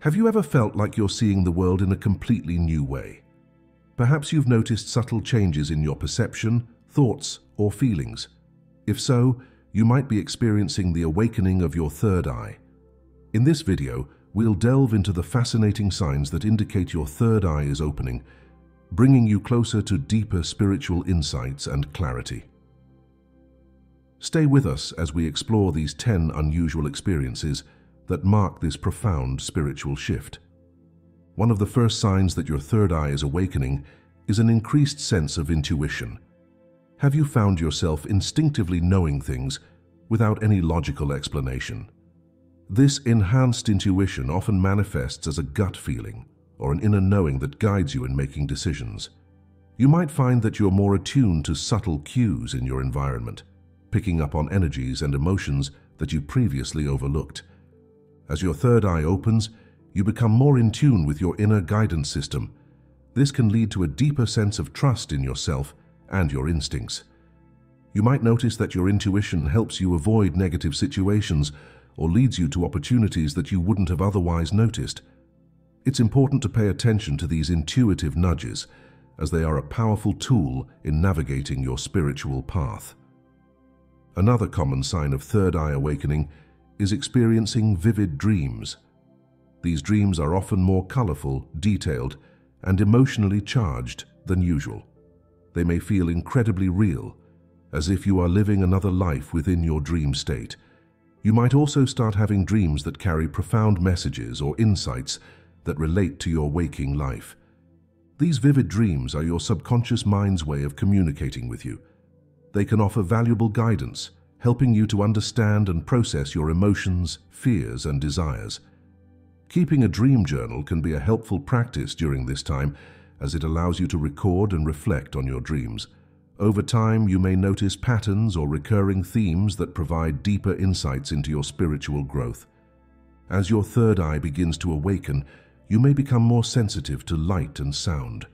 Have you ever felt like you're seeing the world in a completely new way? Perhaps you've noticed subtle changes in your perception, thoughts, or feelings. If so, you might be experiencing the awakening of your third eye. In this video, we'll delve into the fascinating signs that indicate your third eye is opening, bringing you closer to deeper spiritual insights and clarity. Stay with us as we explore these 10 unusual experiences that mark this profound spiritual shift. One of the first signs that your third eye is awakening is an increased sense of intuition. Have you found yourself instinctively knowing things without any logical explanation? This enhanced intuition often manifests as a gut feeling or an inner knowing that guides you in making decisions. You might find that you're more attuned to subtle cues in your environment, picking up on energies and emotions that you previously overlooked. As your third eye opens, you become more in tune with your inner guidance system. This can lead to a deeper sense of trust in yourself and your instincts. You might notice that your intuition helps you avoid negative situations or leads you to opportunities that you wouldn't have otherwise noticed. It's important to pay attention to these intuitive nudges, as they are a powerful tool in navigating your spiritual path. Another common sign of third eye awakening is experiencing vivid dreams. These dreams are often more colorful, detailed, and emotionally charged than usual. They may feel incredibly real, as if you are living another life within your dream state. You might also start having dreams that carry profound messages or insights that relate to your waking life. These vivid dreams are your subconscious mind's way of communicating with you. They can offer valuable guidance, helping you to understand and process your emotions, fears, and desires. Keeping a dream journal can be a helpful practice during this time, as it allows you to record and reflect on your dreams. Over time, you may notice patterns or recurring themes that provide deeper insights into your spiritual growth. As your third eye begins to awaken, you may become more sensitive to light and sound.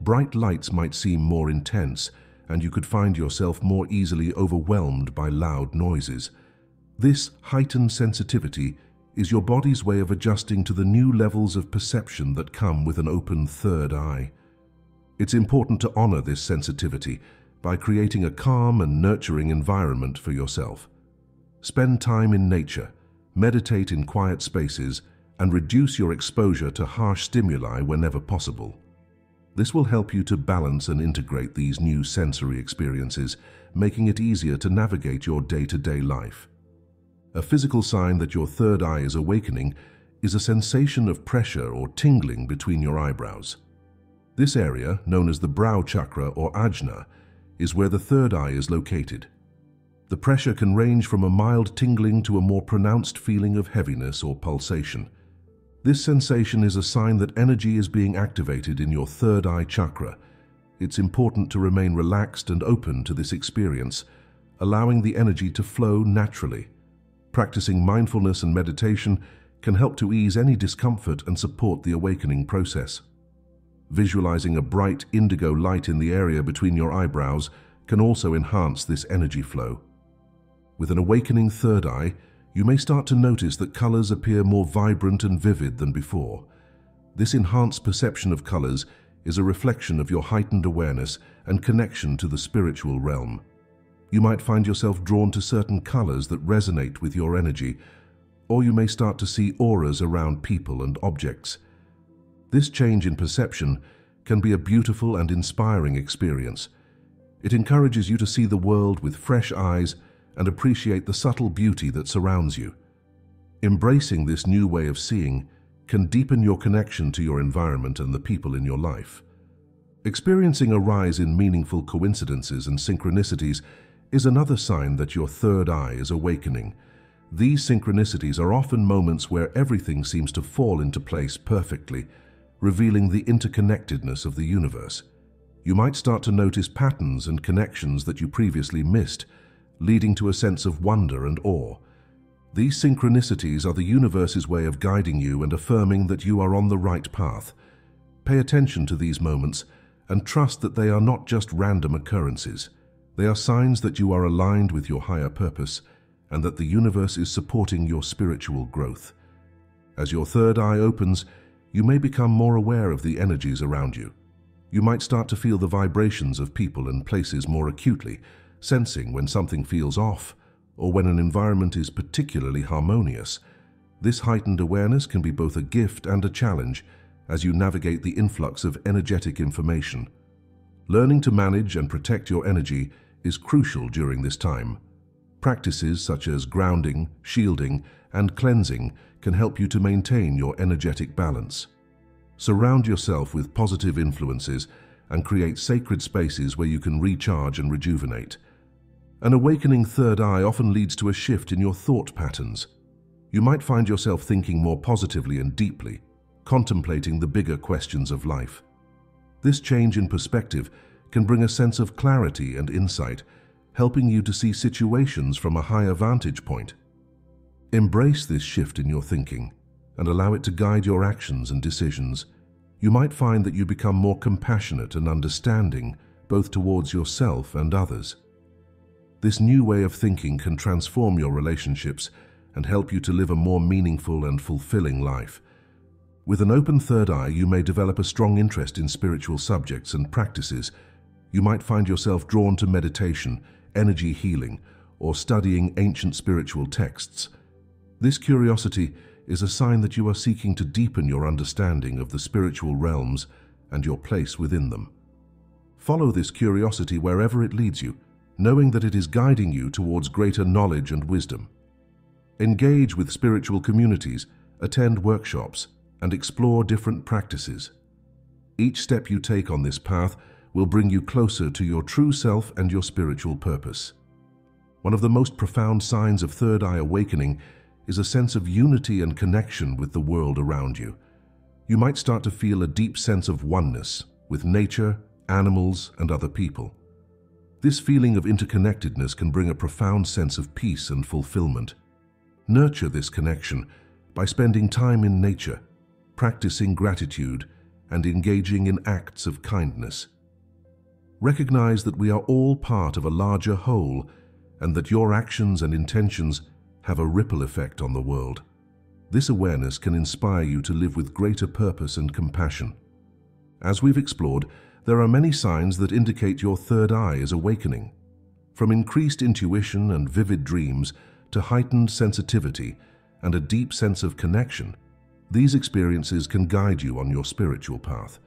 Bright lights might seem more intense, and you could find yourself more easily overwhelmed by loud noises. This heightened sensitivity is your body's way of adjusting to the new levels of perception that come with an open third eye. It's important to honor this sensitivity by creating a calm and nurturing environment for yourself. Spend time in nature, meditate in quiet spaces, and reduce your exposure to harsh stimuli whenever possible. This will help you to balance and integrate these new sensory experiences, making it easier to navigate your day-to-day life. A physical sign that your third eye is awakening is a sensation of pressure or tingling between your eyebrows. This area, known as the brow chakra or ajna, is where the third eye is located. The pressure can range from a mild tingling to a more pronounced feeling of heaviness or pulsation. This sensation is a sign that energy is being activated in your third eye chakra. It's important to remain relaxed and open to this experience, allowing the energy to flow naturally. Practicing mindfulness and meditation can help to ease any discomfort and support the awakening process. Visualizing a bright indigo light in the area between your eyebrows can also enhance this energy flow. With an awakening third eye, you may start to notice that colors appear more vibrant and vivid than before. This enhanced perception of colors is a reflection of your heightened awareness and connection to the spiritual realm. You might find yourself drawn to certain colors that resonate with your energy, or you may start to see auras around people and objects. This change in perception can be a beautiful and inspiring experience. It encourages you to see the world with fresh eyes and appreciate the subtle beauty that surrounds you. Embracing this new way of seeing can deepen your connection to your environment and the people in your life. Experiencing a rise in meaningful coincidences and synchronicities is another sign that your third eye is awakening. These synchronicities are often moments where everything seems to fall into place perfectly, revealing the interconnectedness of the universe. You might start to notice patterns and connections that you previously missed, leading to a sense of wonder and awe. These synchronicities are the universe's way of guiding you and affirming that you are on the right path. Pay attention to these moments and trust that they are not just random occurrences. They are signs that you are aligned with your higher purpose and that the universe is supporting your spiritual growth. As your third eye opens, you may become more aware of the energies around you. You might start to feel the vibrations of people and places more acutely, sensing when something feels off or when an environment is particularly harmonious. This heightened awareness can be both a gift and a challenge as you navigate the influx of energetic information. Learning to manage and protect your energy is crucial during this time. Practices such as grounding, shielding, and cleansing can help you to maintain your energetic balance. Surround yourself with positive influences and create sacred spaces where you can recharge and rejuvenate. An awakening third eye often leads to a shift in your thought patterns. You might find yourself thinking more positively and deeply, contemplating the bigger questions of life. This change in perspective can bring a sense of clarity and insight, helping you to see situations from a higher vantage point. Embrace this shift in your thinking and allow it to guide your actions and decisions. You might find that you become more compassionate and understanding, both towards yourself and others. This new way of thinking can transform your relationships and help you to live a more meaningful and fulfilling life. With an open third eye, you may develop a strong interest in spiritual subjects and practices. You might find yourself drawn to meditation, energy healing, or studying ancient spiritual texts. This curiosity is a sign that you are seeking to deepen your understanding of the spiritual realms and your place within them. Follow this curiosity wherever it leads you, knowing that it is guiding you towards greater knowledge and wisdom. Engage with spiritual communities, attend workshops, and explore different practices. Each step you take on this path will bring you closer to your true self and your spiritual purpose. One of the most profound signs of third eye awakening is a sense of unity and connection with the world around you. You might start to feel a deep sense of oneness with nature, animals, and other people. This feeling of interconnectedness can bring a profound sense of peace and fulfillment. Nurture this connection by spending time in nature, practicing gratitude, and engaging in acts of kindness. Recognize that we are all part of a larger whole and that your actions and intentions have a ripple effect on the world. This awareness can inspire you to live with greater purpose and compassion. As we've explored, there are many signs that indicate your third eye is awakening. From increased intuition and vivid dreams to heightened sensitivity and a deep sense of connection, these experiences can guide you on your spiritual path.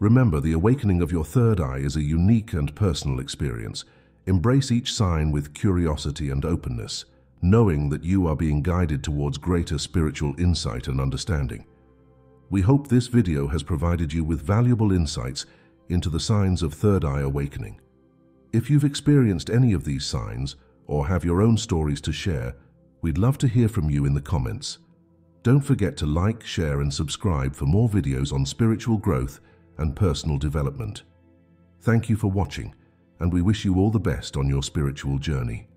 Remember, the awakening of your third eye is a unique and personal experience. Embrace each sign with curiosity and openness, knowing that you are being guided towards greater spiritual insight and understanding. We hope this video has provided you with valuable insights into the signs of third eye awakening. If you've experienced any of these signs or have your own stories to share, we'd love to hear from you in the comments. Don't forget to like, share, and subscribe for more videos on spiritual growth and personal development. Thank you for watching, and we wish you all the best on your spiritual journey.